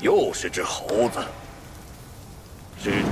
又是只猴子，蜘蛛。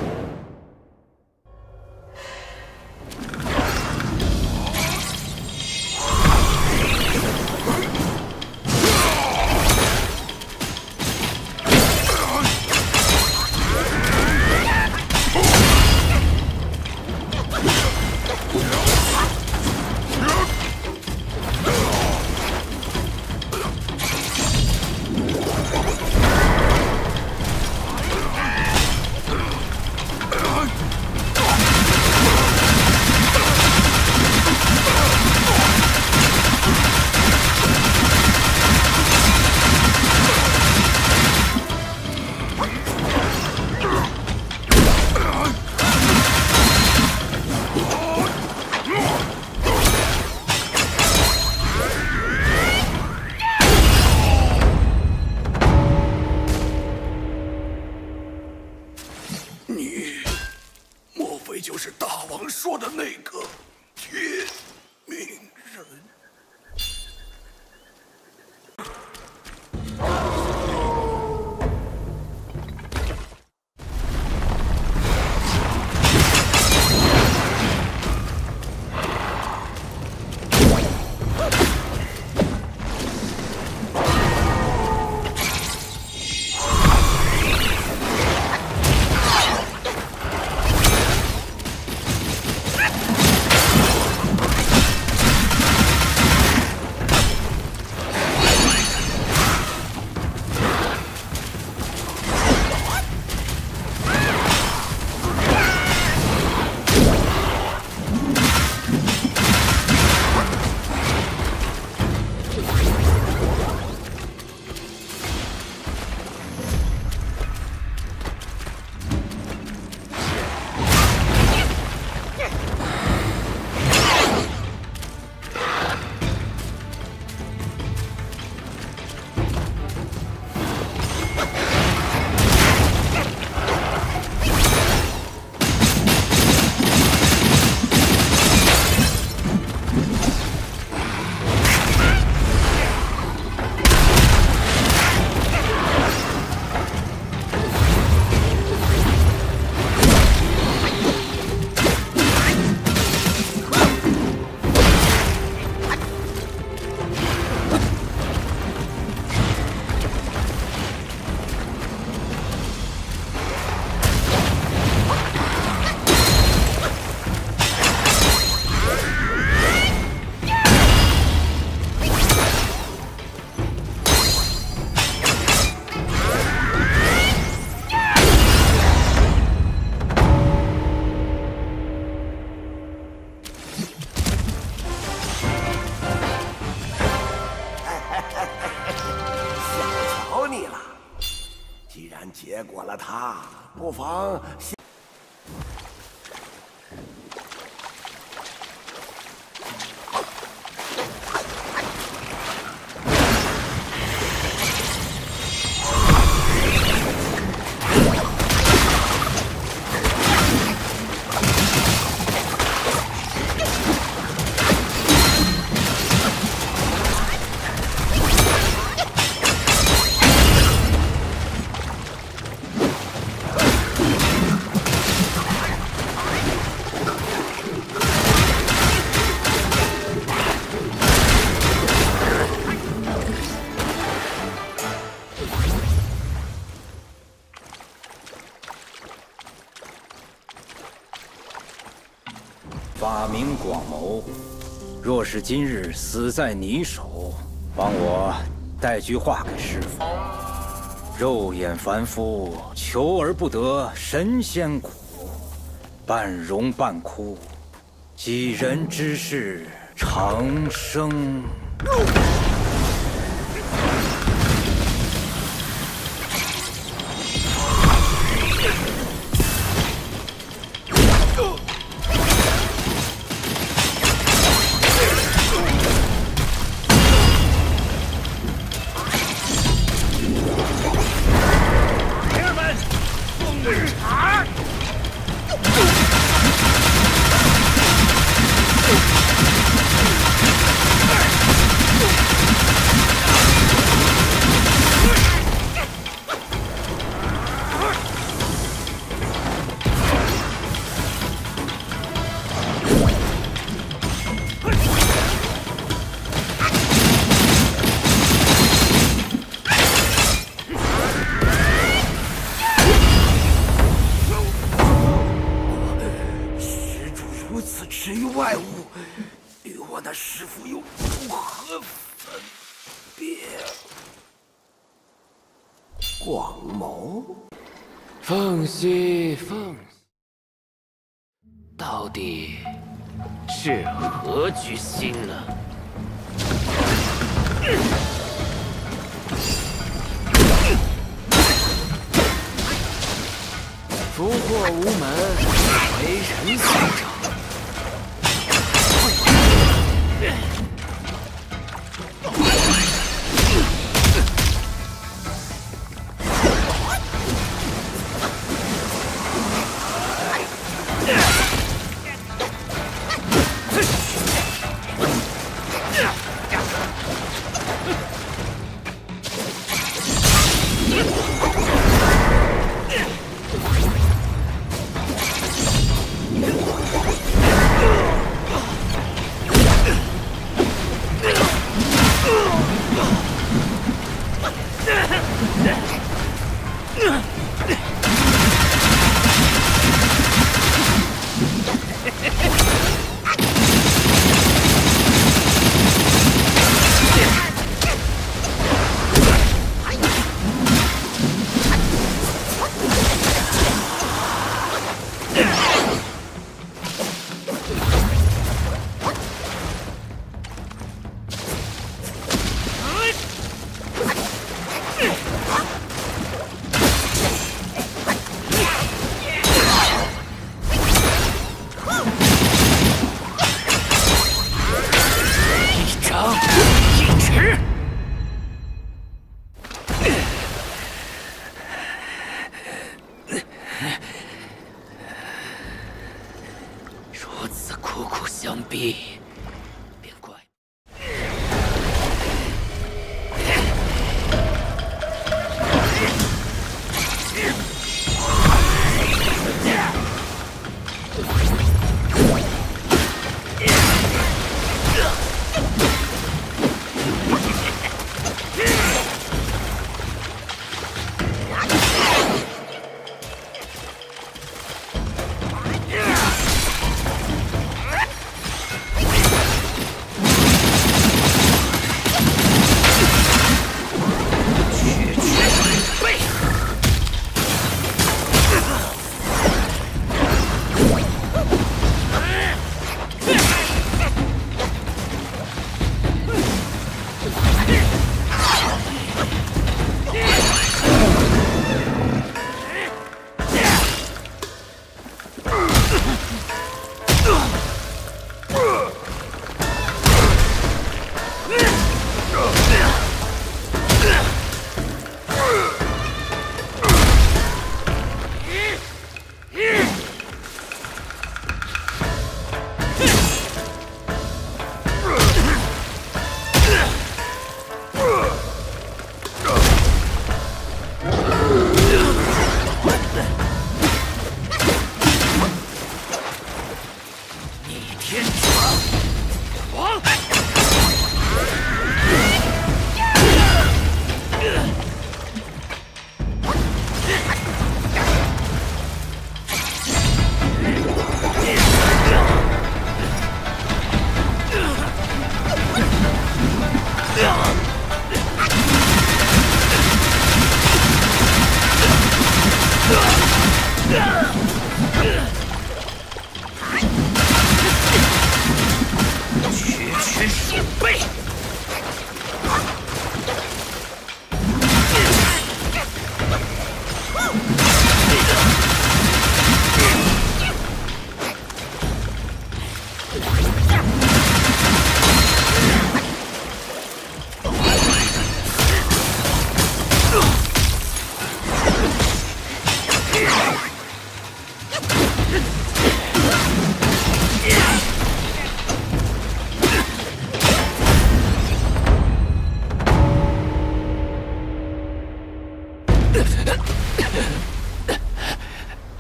结果了他，不妨。 法名广谋，若是今日死在你手，帮我带句话给师傅：肉眼凡夫，求而不得神仙苦，半荣半枯，几人之事长生。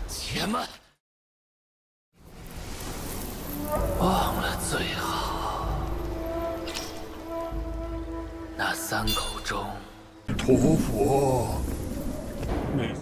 前门，忘了最好。那三口钟，屠佛。没。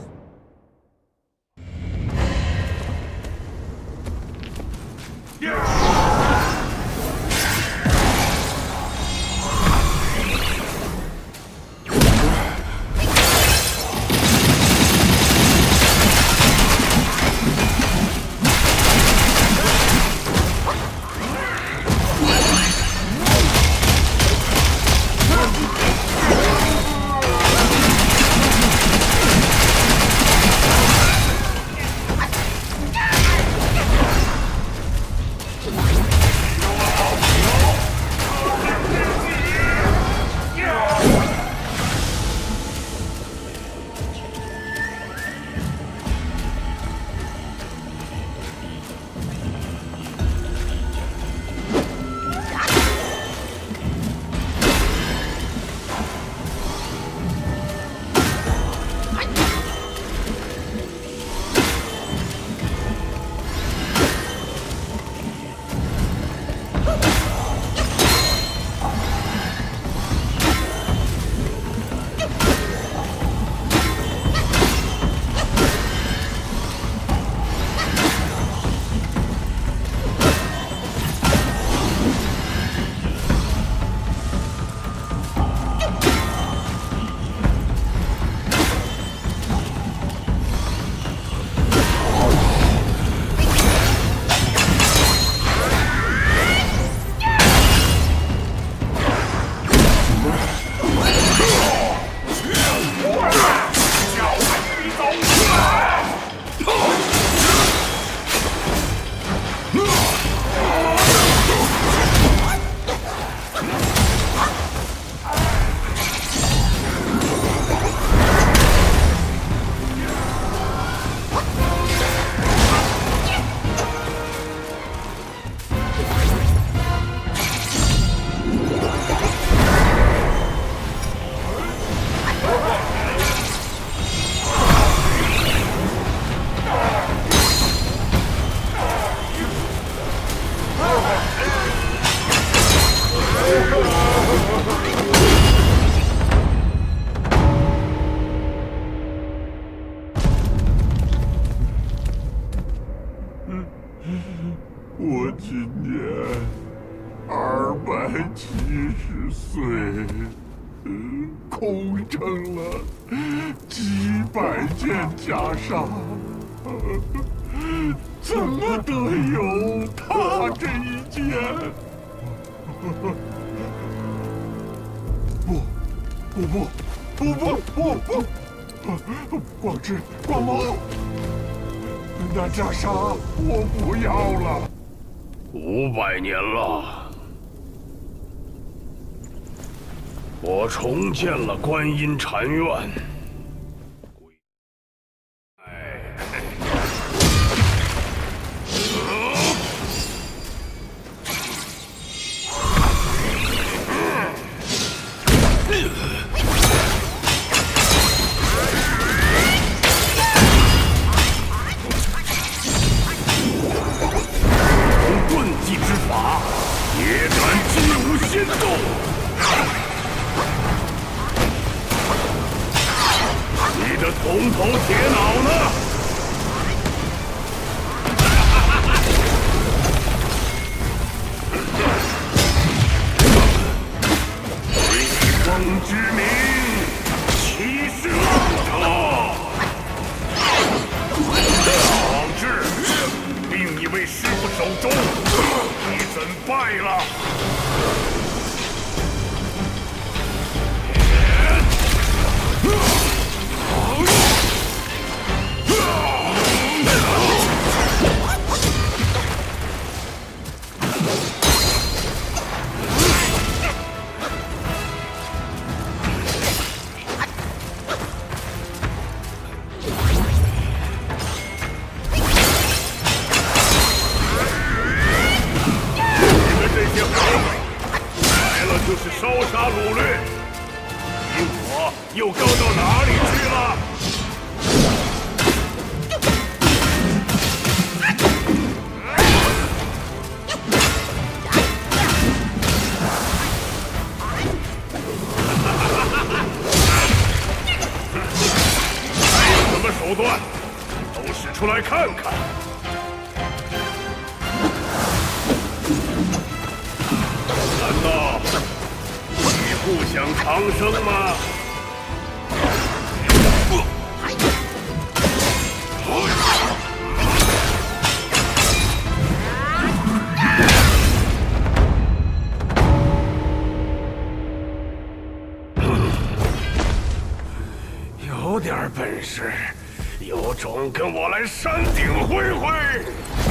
我今年270岁，空撑了几百件袈裟，怎么得有他这一件？不！广智、广谋，那袈裟我不要了。 500年了，我重建了观音禅院。诛杀掳掠，你我又高到哪里去了？ 手段都使出来看看！难道你不想长生吗？有点本事！ 有种，跟我来山顶挥挥！